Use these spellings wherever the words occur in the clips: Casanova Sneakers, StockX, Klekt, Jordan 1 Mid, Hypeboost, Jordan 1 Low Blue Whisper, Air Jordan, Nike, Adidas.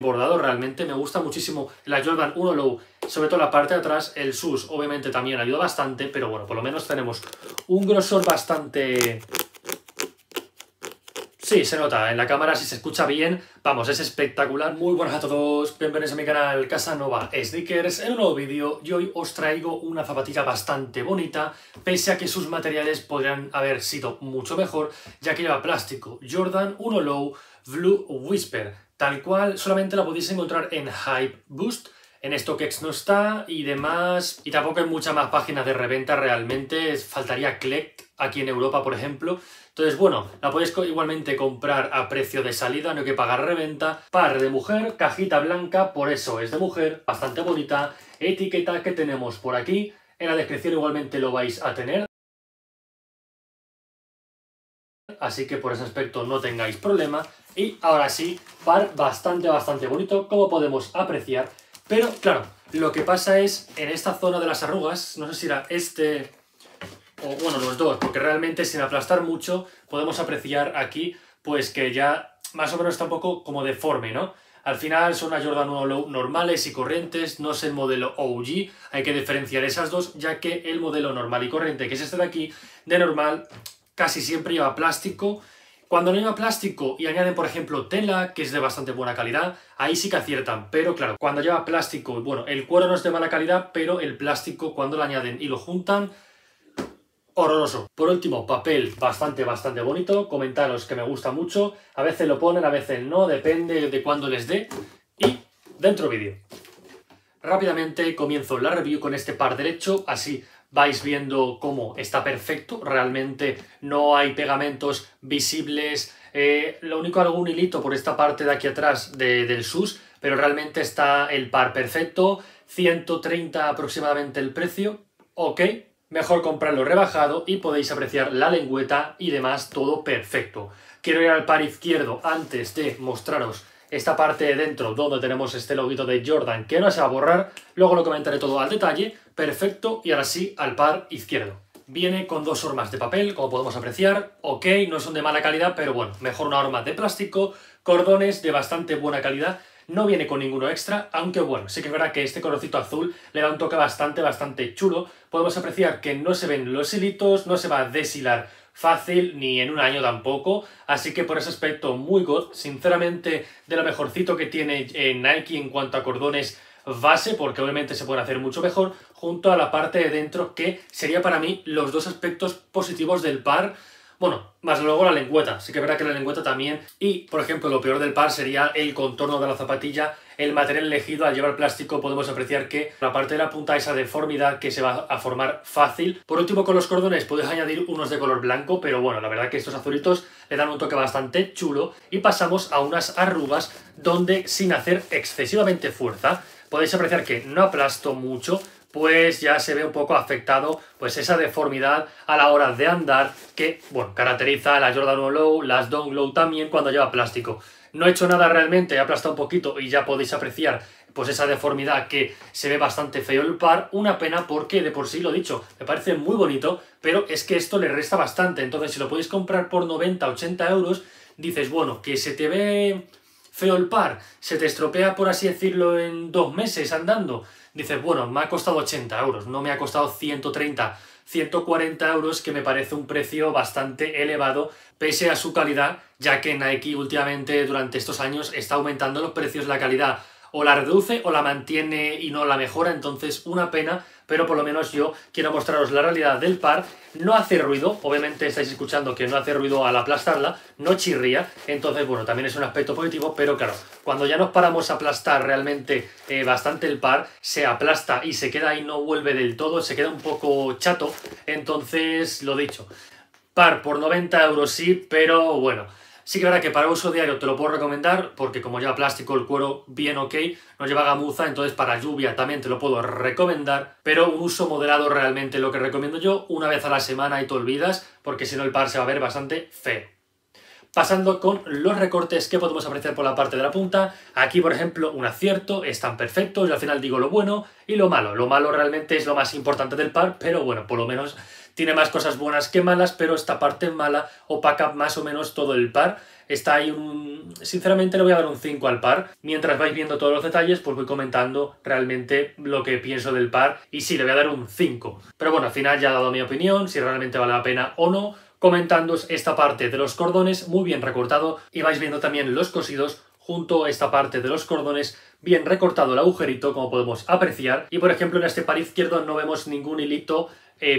bordado, realmente me gusta muchísimo la Jordan 1 Low, sobre todo la parte de atrás. El sus obviamente también ayuda bastante, pero bueno, por lo menos tenemos un grosor bastante... Sí, se nota, en la cámara sí se escucha bien, vamos, es espectacular. Muy buenas a todos, bienvenidos a mi canal Casanova Sneakers, en un nuevo vídeo, y hoy os traigo una zapatilla bastante bonita, pese a que sus materiales podrían haber sido mucho mejor, ya que lleva plástico. Jordan 1 Low Blue Whisper. Tal cual, solamente la podéis encontrar en Hypeboost, en StockX no está y demás, y tampoco hay muchas más páginas de reventa realmente, faltaría Klekt aquí en Europa, por ejemplo. Entonces, bueno, la podéis igualmente comprar a precio de salida, no hay que pagar reventa. Par de mujer, cajita blanca, por eso es de mujer, bastante bonita, etiqueta que tenemos por aquí, en la descripción igualmente lo vais a tener. Así que por ese aspecto no tengáis problema. Y ahora sí, par bastante bonito, como podemos apreciar. Pero claro, lo que pasa es en esta zona de las arrugas, no sé si era este o bueno, los dos, porque realmente sin aplastar mucho podemos apreciar aquí pues que ya más o menos está un poco como deforme, ¿no? Al final son unas Jordan 1 Low normales y corrientes, no es el modelo OG, hay que diferenciar esas dos, ya que el modelo normal y corriente, que es este de aquí, de normal... casi siempre lleva plástico. Cuando no lleva plástico y añaden, por ejemplo, tela, que es de bastante buena calidad, ahí sí que aciertan. Pero claro, cuando lleva plástico, bueno, el cuero no es de mala calidad, pero el plástico cuando lo añaden y lo juntan, horroroso. Por último, papel bastante bonito. Comentaros que me gusta mucho. A veces lo ponen, a veces no, depende de cuándo les dé. Y dentro vídeo. Rápidamente comienzo la review con este par derecho, así vais viendo cómo está perfecto, realmente no hay pegamentos visibles, lo único algún hilito por esta parte de aquí atrás del sus, pero realmente está el par perfecto, 130 aproximadamente el precio, ok, mejor comprarlo rebajado y podéis apreciar la lengüeta y demás, todo perfecto. Quiero ir al par izquierdo antes de mostraros esta parte de dentro donde tenemos este loguito de Jordan que no se va a borrar, luego lo comentaré todo al detalle, perfecto, y ahora sí al par izquierdo. Viene con dos hormas de papel, como podemos apreciar, ok, no son de mala calidad, pero bueno, mejor una horma de plástico, cordones de bastante buena calidad, no viene con ninguno extra, aunque bueno, sí que es verdad que este colorcito azul le da un toque bastante chulo, podemos apreciar que no se ven los hilitos, no se va a deshilar fácil, ni en un año tampoco, así que por ese aspecto muy god, sinceramente de lo mejorcito que tiene Nike en cuanto a cordones base, porque obviamente se pueden hacer mucho mejor, junto a la parte de dentro que sería para mí los dos aspectos positivos del par, bueno, más luego la lengüeta, sí que es verdad que la lengüeta también, y por ejemplo lo peor del par sería el contorno de la zapatilla, el material elegido al llevar plástico podemos apreciar que la parte de la punta esa deformidad que se va a formar fácil. Por último con los cordones podéis añadir unos de color blanco, pero bueno, la verdad que estos azulitos le dan un toque bastante chulo y pasamos a unas arrugas donde sin hacer excesivamente fuerza podéis apreciar que no aplasto mucho, pues ya se ve un poco afectado pues esa deformidad a la hora de andar que, bueno, caracteriza a la Jordan 1 Low, las Down Low también cuando lleva plástico. No he hecho nada realmente, he aplastado un poquito y ya podéis apreciar pues esa deformidad que se ve bastante feo el par. Una pena porque de por sí, lo dicho, me parece muy bonito, pero es que esto le resta bastante. Entonces si lo podéis comprar por 90, 80 euros, dices, bueno, que se te ve feo el par, se te estropea por así decirlo en 2 meses andando. Dices, bueno, me ha costado 80 euros, no me ha costado 130, 140 euros, que me parece un precio bastante elevado, pese a su calidad, ya que Nike últimamente durante estos años está aumentando los precios, la calidad o la reduce o la mantiene y no la mejora, entonces una pena, pero por lo menos yo quiero mostraros la realidad del par. No hace ruido, obviamente estáis escuchando que no hace ruido al aplastarla, no chirría, entonces bueno, también es un aspecto positivo, pero claro, cuando ya nos paramos a aplastar realmente bastante el par, se aplasta y se queda ahí, no vuelve del todo, se queda un poco chato, entonces lo dicho, par por 90 euros sí, pero bueno... Sí que es verdad que para uso diario te lo puedo recomendar porque como lleva plástico el cuero bien ok, no lleva gamuza, entonces para lluvia también te lo puedo recomendar, pero un uso moderado realmente lo que recomiendo yo, una vez a la semana y te olvidas porque si no el par se va a ver bastante feo. Pasando con los recortes que podemos apreciar por la parte de la punta, aquí por ejemplo un acierto, están perfectos, yo al final digo lo bueno y lo malo realmente es lo más importante del par, pero bueno, por lo menos... Tiene más cosas buenas que malas, pero esta parte mala opaca más o menos todo el par. Está ahí un... Sinceramente le voy a dar un 5 al par. Mientras vais viendo todos los detalles, pues voy comentando realmente lo que pienso del par. Y sí, le voy a dar un 5. Pero bueno, al final ya he dado mi opinión, si realmente vale la pena o no. Comentándoos esta parte de los cordones, muy bien recortado. Y vais viendo también los cosidos junto a esta parte de los cordones, bien recortado el agujerito, como podemos apreciar. Y por ejemplo, en este par izquierdo no vemos ningún hilito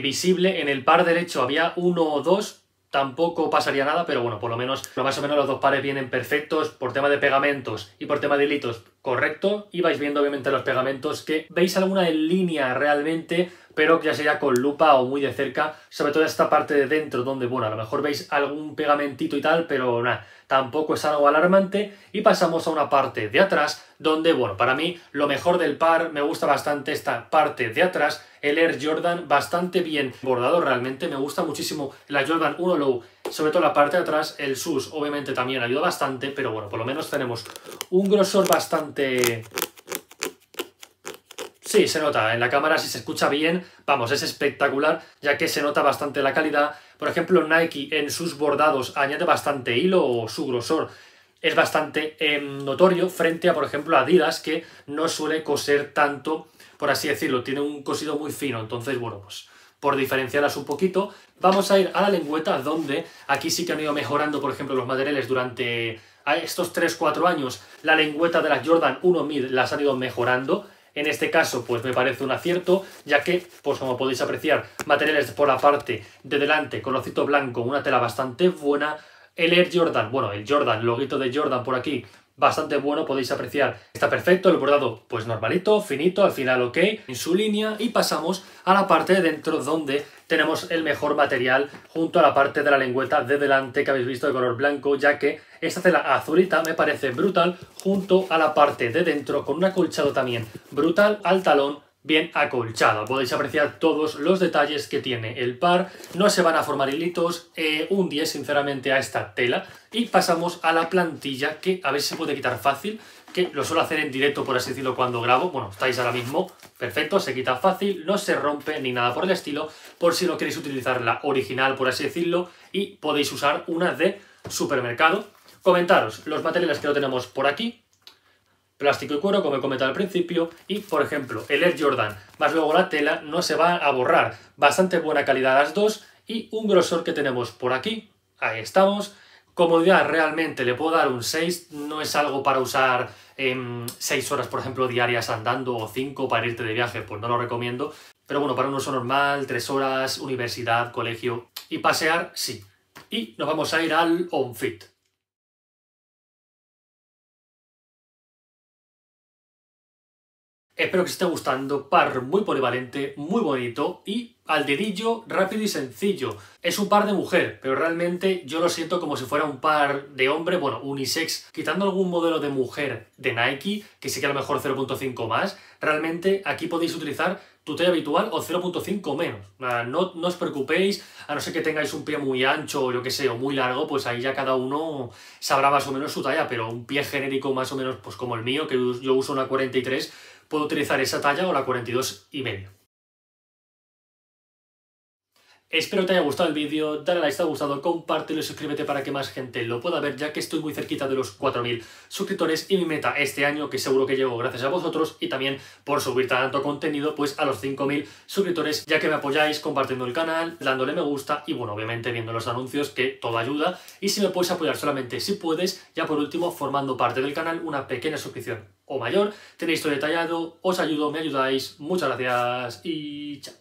visible. En el par derecho había uno o dos, tampoco pasaría nada, pero bueno, por lo menos, más o menos los dos pares vienen perfectos por tema de pegamentos y por tema de hilitos, correcto. Y vais viendo obviamente los pegamentos, que veis alguna en línea realmente, pero que ya sería con lupa o muy de cerca, sobre todo esta parte de dentro, donde bueno, a lo mejor veis algún pegamentito y tal, pero nada, tampoco es algo alarmante. Y pasamos a una parte de atrás, donde bueno, para mí lo mejor del par, me gusta bastante esta parte de atrás, el Air Jordan bastante bien bordado realmente, me gusta muchísimo la Jordan 1 Low, sobre todo la parte de atrás, el sus obviamente también ayuda bastante, pero bueno, por lo menos tenemos un grosor bastante... Sí, se nota, en la cámara si se escucha bien, vamos, es espectacular, ya que se nota bastante la calidad. Por ejemplo, Nike en sus bordados añade bastante hilo, o su grosor es bastante notorio frente a, por ejemplo, Adidas, que no suele coser tanto, por así decirlo, tiene un cosido muy fino. Entonces, bueno, pues por diferenciarlas un poquito, vamos a ir a la lengüeta, donde aquí sí que han ido mejorando, por ejemplo, los materiales durante estos 3-4 años. La lengüeta de las Jordan 1 Mid las han ido mejorando. En este caso, pues me parece un acierto, ya que, pues como podéis apreciar, materiales por la parte de delante, colorcito blanco, una tela bastante buena. El Air Jordan, bueno, el Jordan, loguito de Jordan por aquí, bastante bueno, podéis apreciar. Está perfecto, el bordado, pues normalito, finito, al final ok, en su línea. Y pasamos a la parte de dentro, donde tenemos el mejor material junto a la parte de la lengüeta de delante, que habéis visto de color blanco, ya que esta tela azulita me parece brutal, junto a la parte de dentro, con un acolchado también brutal al talón, bien acolchado. Podéis apreciar todos los detalles que tiene el par, no se van a formar hilitos, un 10 sinceramente a esta tela. Y pasamos a la plantilla, que a ver si se puede quitar fácil, que lo suelo hacer en directo, por así decirlo, cuando grabo. Bueno, estáis ahora mismo, perfecto, se quita fácil, no se rompe ni nada por el estilo, por si no queréis utilizar la original, por así decirlo, y podéis usar una de supermercado. Comentaros los materiales que lo tenemos por aquí, plástico y cuero, como he comentado al principio. Y por ejemplo, el Air Jordan, más luego la tela, no se va a borrar, bastante buena calidad las dos, y un grosor que tenemos por aquí, ahí estamos. Comodidad, realmente le puedo dar un 6, no es algo para usar 6 horas, por ejemplo, diarias andando, o 5 para irte de viaje, pues no lo recomiendo. Pero bueno, para un uso normal, 3 horas, universidad, colegio y pasear, sí. Y nos vamos a ir al outfit. Espero que os esté gustando, par muy polivalente, muy bonito y al dedillo, rápido y sencillo. Es un par de mujer, pero realmente yo lo siento como si fuera un par de hombre, bueno, unisex, quitando algún modelo de mujer de Nike, que sí que a lo mejor 0.5 más, realmente aquí podéis utilizar tu talla habitual o 0.5 menos. No os preocupéis, a no ser que tengáis un pie muy ancho o yo que sé, o muy largo, pues ahí ya cada uno sabrá más o menos su talla, pero un pie genérico más o menos pues como el mío, que yo uso una 43, puedo utilizar esa talla o la 42,5. Espero que te haya gustado el vídeo, dale a like si te ha gustado, compártelo y suscríbete para que más gente lo pueda ver, ya que estoy muy cerquita de los 4.000 suscriptores y mi meta este año, que seguro que llego gracias a vosotros y también por subir tanto contenido, pues a los 5.000 suscriptores, ya que me apoyáis compartiendo el canal, dándole me gusta y bueno, obviamente viendo los anuncios, que todo ayuda. Y si me puedes apoyar solamente si puedes, ya por último, formando parte del canal, una pequeña suscripción o mayor, tenéis todo detallado, os ayudo, me ayudáis, muchas gracias y chao.